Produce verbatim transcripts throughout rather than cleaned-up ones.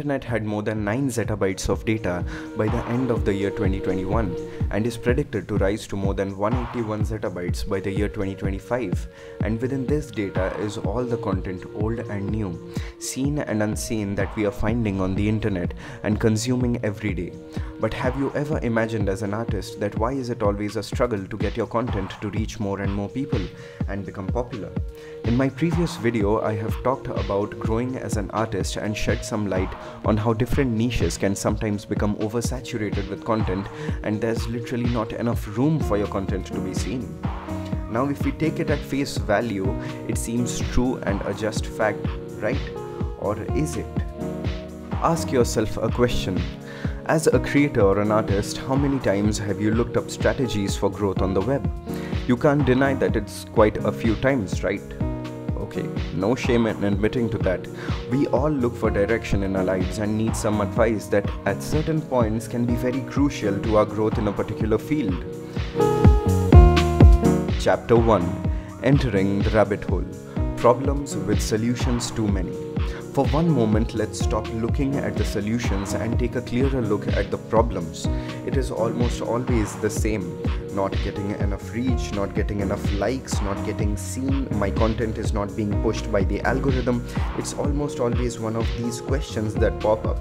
internet had more than nine zettabytes of data by the end of the year twenty twenty-one and is predicted to rise to more than one hundred eighty-one zettabytes by the year twenty twenty-five, and within this data is all the content, old and new, seen and unseen, that we are finding on the internet and consuming every day. But have you ever imagined as an artist that why is it always a struggle to get your content to reach more and more people and become popular? In my previous video, I have talked about growing as an artist and shed some light on how different niches can sometimes become oversaturated with content and there's literally not enough room for your content to be seen. Now if we take it at face value, it seems true and a just fact, right? Or is it? Ask yourself a question. As a creator or an artist, how many times have you looked up strategies for growth on the web? You can't deny that it's quite a few times, right? Okay, no shame in admitting to that. We all look for direction in our lives and need some advice that at certain points can be very crucial to our growth in a particular field. Chapter one. Entering the rabbit hole. Problems with solutions too many. For one moment, let's stop looking at the solutions and take a clearer look at the problems. It is almost always the same. Not getting enough reach, not getting enough likes, not getting seen, my content is not being pushed by the algorithm. It's almost always one of these questions that pop up.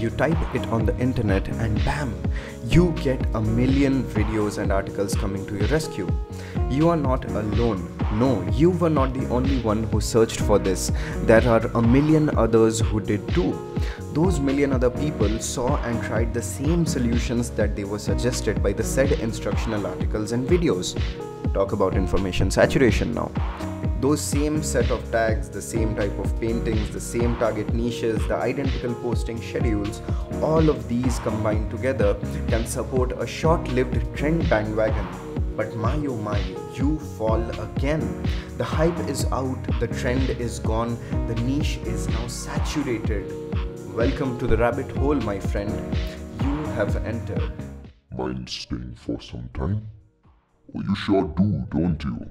You type it on the internet and bam, you get a million videos and articles coming to your rescue. You are not alone. No, you were not the only one who searched for this. There are a million others who did too. Those million other people saw and tried the same solutions that they were suggested by the said instructional articles and videos. Talk about information saturation now. Those same set of tags, the same type of paintings, the same target niches, the identical posting schedules, all of these combined together can support a short-lived trend bandwagon. But my oh my, you fall again. The hype is out, the trend is gone, the niche is now saturated. Welcome to the rabbit hole, my friend. You have entered. Mind staying for some time? Well, you sure do, don't you?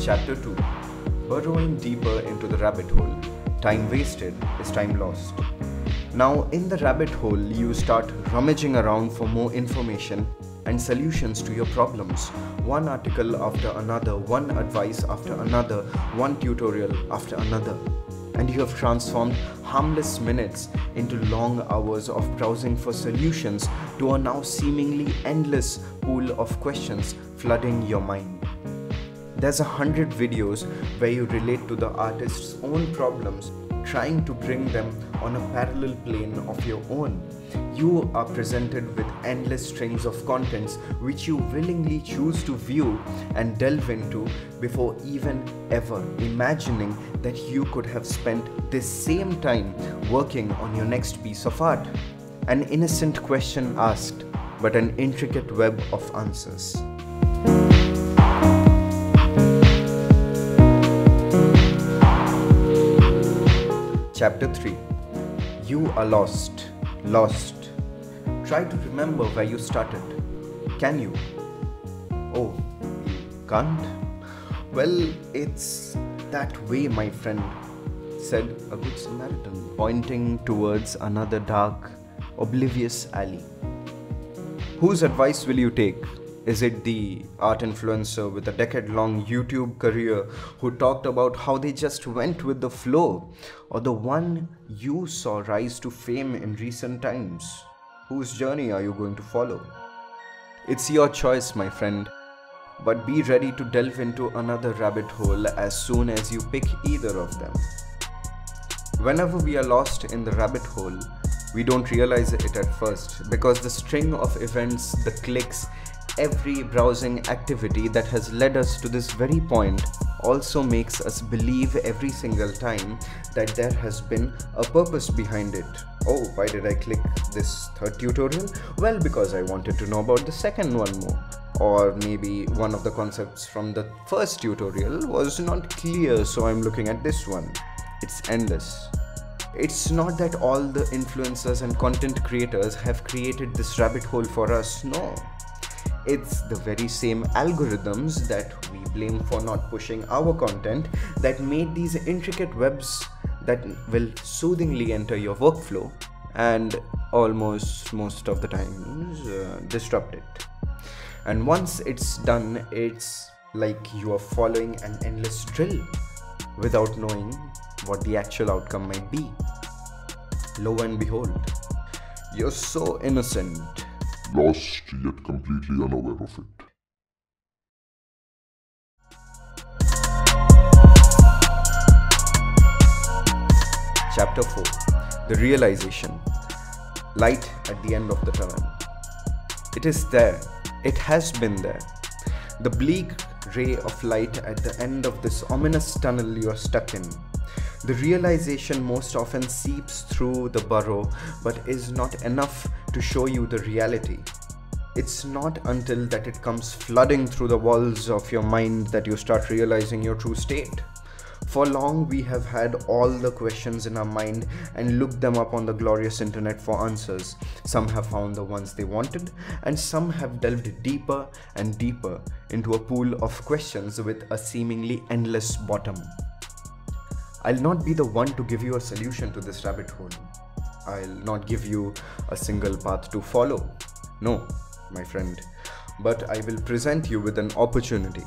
Chapter two. Burrowing deeper into the rabbit hole. Time wasted is time lost. Now, in the rabbit hole, you start rummaging around for more information and solutions to your problems. One article after another, one advice after another, one tutorial after another. And you have transformed harmless minutes into long hours of browsing for solutions to a now seemingly endless pool of questions flooding your mind. There's a hundred videos where you relate to the artist's own problems, trying to bring them on a parallel plane of your own. You are presented with endless strings of contents which you willingly choose to view and delve into before even ever imagining that you could have spent this same time working on your next piece of art. An innocent question asked, but an intricate web of answers. Chapter three. You are lost. Lost. Try to remember where you started. Can you? Oh, you can't? Well, it's that way, my friend, said a good Samaritan, pointing towards another dark, oblivious alley. Whose advice will you take? Is it the art influencer with a decade-long YouTube career who talked about how they just went with the flow? Or the one you saw rise to fame in recent times? Whose journey are you going to follow? It's your choice, my friend. But be ready to delve into another rabbit hole as soon as you pick either of them. Whenever we are lost in the rabbit hole, we don't realize it at first, because the string of events, the clicks, every browsing activity that has led us to this very point also makes us believe every single time that there has been a purpose behind it. Oh, why did I click this third tutorial? Well, because I wanted to know about the second one more. Or maybe one of the concepts from the first tutorial was not clear, so I'm looking at this one. It's endless. It's not that all the influencers and content creators have created this rabbit hole for us, no. It's the very same algorithms that we blame for not pushing our content that made these intricate webs that will soothingly enter your workflow and almost most of the times uh, disrupt it. And once it's done, it's like you are following an endless drill without knowing what the actual outcome might be. Lo and behold, you're so innocent, lost yet completely unaware of it. Chapter four. The realization. Light at the end of the tunnel. It is there. It has been there. The bleak ray of light at the end of this ominous tunnel you are stuck in. The realization most often seeps through the burrow but is not enough to show you the reality. It's not until that it comes flooding through the walls of your mind that you start realizing your true state. For long we have had all the questions in our mind and looked them up on the glorious internet for answers. Some have found the ones they wanted, and some have delved deeper and deeper into a pool of questions with a seemingly endless bottom. I'll not be the one to give you a solution to this rabbit hole. I'll not give you a single path to follow. No, my friend. But I will present you with an opportunity.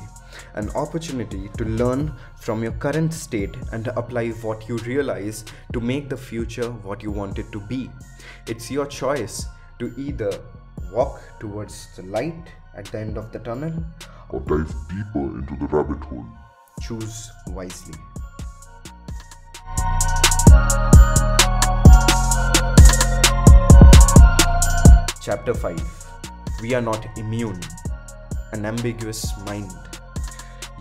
An opportunity to learn from your current state and to apply what you realize to make the future what you want it to be. It's your choice to either walk towards the light at the end of the tunnel or dive deeper into the rabbit hole. Choose wisely. Chapter five. We are not immune. An ambiguous mind.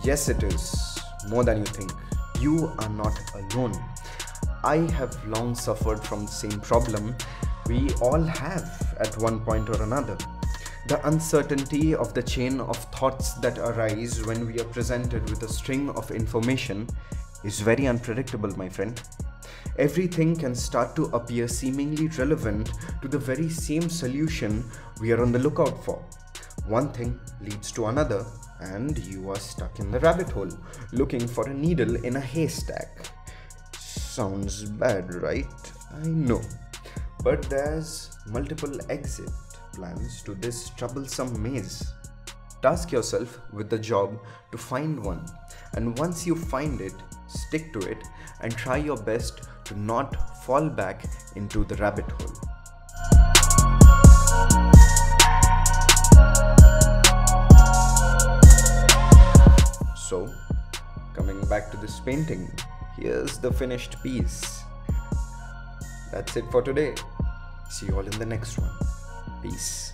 Yes, it is. More than you think. You are not alone. I have long suffered from the same problem. We all have at one point or another. The uncertainty of the chain of thoughts that arise when we are presented with a string of information is very unpredictable, my friend. Everything can start to appear seemingly relevant to the very same solution we are on the lookout for. One thing leads to another, and you are stuck in the rabbit hole, looking for a needle in a haystack. Sounds bad, right? I know. But there's multiple exit plans to this troublesome maze. Task yourself with the job to find one, and once you find it, stick to it and try your best to not fall back into the rabbit hole. So, coming back to this painting, here's the finished piece. That's it for today. See you all in the next one. Peace.